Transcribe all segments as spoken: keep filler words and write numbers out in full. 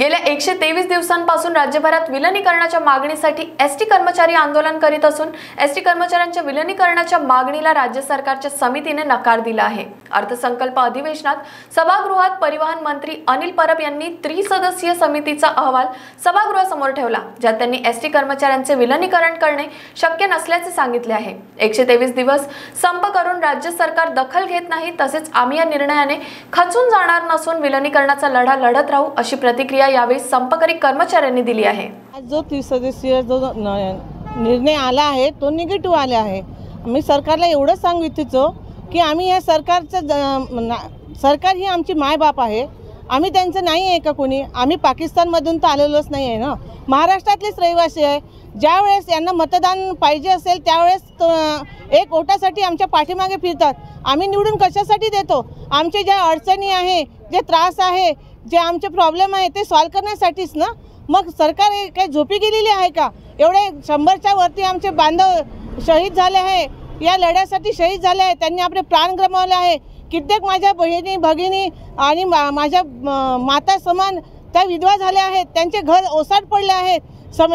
गेल्या एकशे तेवीस दिवसांपासून राज्यभरात विलनीकरणाच्या मागणीसाठी एसटी कर्मचारी आंदोलन करीत असून एसटी कर्मचाऱ्यांच्या विलनीकरणाच्या मागणीला राज्य सरकारच्या समितीने नकार दिला आहे। अर्थसंकल्प अधिवेशनात सभागृहात परिवहन मंत्री अनिल परब यांनी त्रिसदस्यीय समितीचा अहवाल सभागृहासमोर ठेवला, ज्यात त्यांनी एसटी कर्मचाऱ्यांचे विलनीकरण करणे शक्य नसल्याचे सांगितले आहे। एकशे तेवीस दिवस संप करून राज्य सरकार दखल घेत नाही, तसेच आम्ही या निर्णयाने खचून जाणार नसून विलनीकरणाचा लढा लढत राहू अशी प्रतिक्रिया यावेळी संपकरी कर्मचाऱ्यांनी दिली आहे। आज जो त्रिसदस्यीय जो निर्णय आला आहे तो निगेटिव्ह आला आहे। आम्ही सरकारला एवढं सांगू इच्छितो की आम्ही या सरकारचं सरकार ही आमची मायबाप आहे, आम्ही त्यांचं नाही आहे का कोणी, आम्ही पाकिस्तानमधून तर आलेलोच नाही आहे ना, महाराष्ट्रातलेच रहिवासी आहे। ज्या वेळेस यांना मतदान पाहिजे असेल त्यावेळेस एक ओटासाठी आमच्या पाठीमागे फिरतात। आम्ही निवडून कशासाठी देतो? आमचे ज्या अडचणी आहे, जे त्रास आहे, जे आमचे प्रॉब्लेम आहे ते सॉल्व करण्यासाठीच ना। मग सरकार काही झोपी गेलेली आहे का? एवढे शंभरच्या वरती आमचे बांधव शहीद झाले आहे, या लढ्यासाठी शहीद झाले आहे, त्यांनी आपले प्राण गमावले आहे। कित्येक माझ्या बहिणी भगिनी आणि माझ्या माता समान त्या विधवा झाल्या आहेत, त्यांचे घर ओसाड पडले आहेत। सम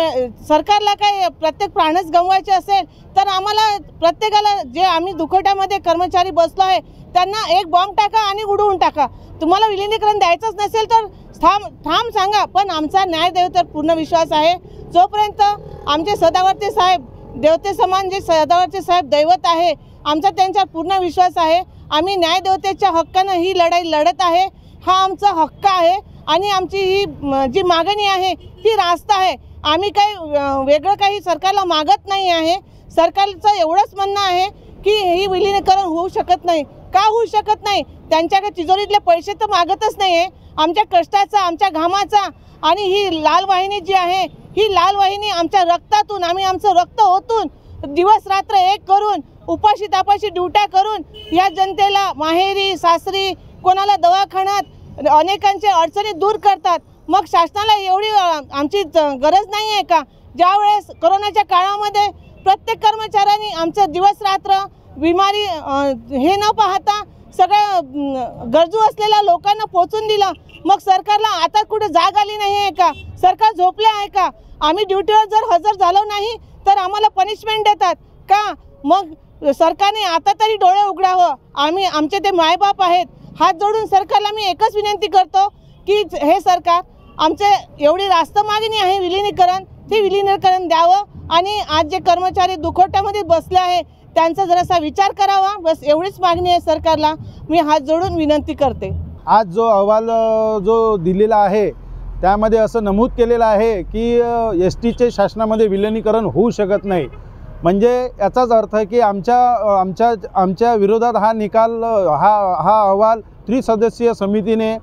सरकारला काय प्रत्येक प्राणच गमवायचे असेल तर आम्हाला प्रत्येकाला जे आम्ही दुखवट्यामध्ये कर्मचारी बसलो आहे त्यांना एक बॉम्ब टाका आणि उडवून टाका, तुम्हाला विलिनीकरण द्यायचंच नसेल तर ठाम ठाम सांगा, पण आमचा न्याय देव तर पूर्ण विश्वास आहे। जोपर्यंत आमचे सदावर्ते साहेब देवते समान जे सदावर्ते साहेब दैवत आहे, आमचा त्यांच्यावर पूर्ण विश्वास आहे। आम्ही न्याय देवतेच्या हक्कानं ही लढाई लढत आहे, हा आमचा हक्क आहे आणि आमची ही जी मागणी आहे ती रास्त आहे। आम्ही काही वेगळं काही सरकारला मागत नाही आहे। सरकारचं एवढंच म्हणणं आहे की ही विलिनीकरण होऊ शकत नाही। का होऊ शकत नाही? त्यांच्याकडे तिजोरीतले पैसे तर मागतच नाही आहे। आमच्या कष्टाचा, आमच्या घामाचा आणि ही लाल वाहिनी जी आहे ही लाल वाहिनी आमच्या रक्तातून, आम्ही आमचं रक्त ओतून दिवस रात्र एक करून उपाशी तापाशी ड्युट्या करून या जनतेला माहेरी सासरी कोणाला दवाखान्यात अनेकांचे अडचणी दूर करतात। मग शासनाला एवढी आमची गरज नाही आहे का? ज्यावेळेस कोरोनाच्या काळामध्ये प्रत्येक कर्मचाऱ्यांनी आमचं दिवस रात्र बिमारी हे न पाहता सगळ्या गरजू असलेल्या लोकांना पोचून दिलं, मग सरकारला आता कुठे जाग आली नाही आहे का? सरकार झोपले आहे का? आम्ही ड्युटीवर जर हजर झालो नाही तर आम्हाला पनिशमेंट देतात का? मग सरकारने आता तरी डोळे उघडावं। आम्ही आमचे ते मायबाप आहेत। हात जोडून सरकारला मी एकच विनंती करतो की हे सरकार, आमचे एवढी रास्त मागणी आहे विलिनीकरण, ते विलिनीकरण द्यावं आणि आज जे कर्मचारी दुखवट्यामध्ये बसले आहे त्यांचा जरासा विचार करावा, बस एवढीच मागणी आहे सरकारला, मी हात जोडून विनंती करते। आज जो अहवाल जो दिलेला आहे त्यामध्ये असं नमूद केलेलं आहे की एस टीचे शासनामध्ये विलिनीकरण होऊ शकत नाही, म्हणजे याचाच अर्थ की आमच्या आमच्या आमच्या विरोधात हा निकाल हा हा अहवाल त्रिसदस्यीय समितीने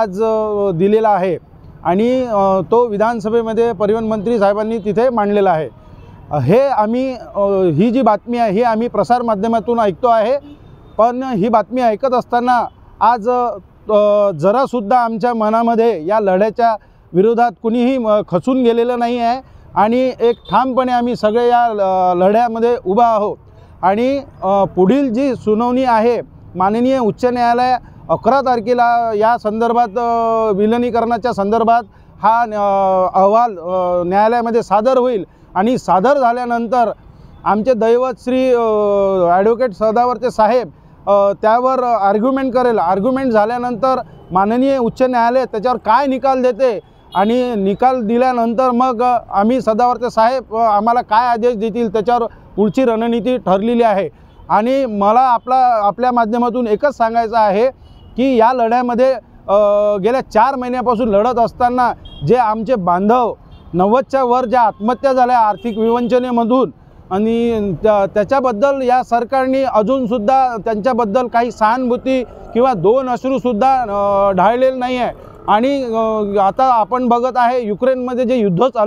आज दिलेला आहे आणि तो विधानसभेमध्ये परिवहन मंत्री साहेबांनी तिथे मांडलेला आहे। हे आम्ही ही जी बातमी आहे ही आम्ही प्रसारमाध्यमातून ऐकतो आहे, पण ही बातमी ऐकत असताना आज जरासुद्धा आमच्या मनामध्ये या लढ्याच्या विरोधात कुणीही खचून गेलेलं नाही आहे आणि एक ठामपणे आम्ही सगळे या लढ्यामध्ये उभा आहोत आणि पुढील जी सुनावणी आहे माननीय उच्च न्यायालय अकरा तारखेला या संदर्भात विलिनीकरणाच्या संदर्भात हा अहवाल न्यायालयामध्ये सादर होईल आणि सादर झाल्यानंतर आमचे दैवत श्री ॲडव्होकेट सदावर्ते साहेब त्यावर आर्ग्युमेंट करेल। आर्ग्युमेंट झाल्यानंतर माननीय उच्च न्यायालय त्याच्यावर काय निकाल देते आणि निकाल दिल्यानंतर मग आम्ही सदावर्ते साहेब आम्हाला काय आदेश देतील त्याच्यावर पुढची रणनीती ठरलेली आहे आणि मला आपला आपल्या माध्यमातून एकच सांगायचं आहे की या लढ्यामध्ये गेल्या चार महिन्यापासून लढत असताना जे आमचे बांधव नव्वदच्या वर ज्या आत्महत्या झाल्या आर्थिक विवंचनेमधून आणि त्याच्याबद्दल या सरकारने अजूनसुद्धा त्यांच्याबद्दल काही सहानुभूती किंवा दोन अश्रूसुद्धा ढाळलेलं नाही आहे आणि आता आपण बघत आहे युक्रेनमध्ये जे युद्ध चालू